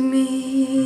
me.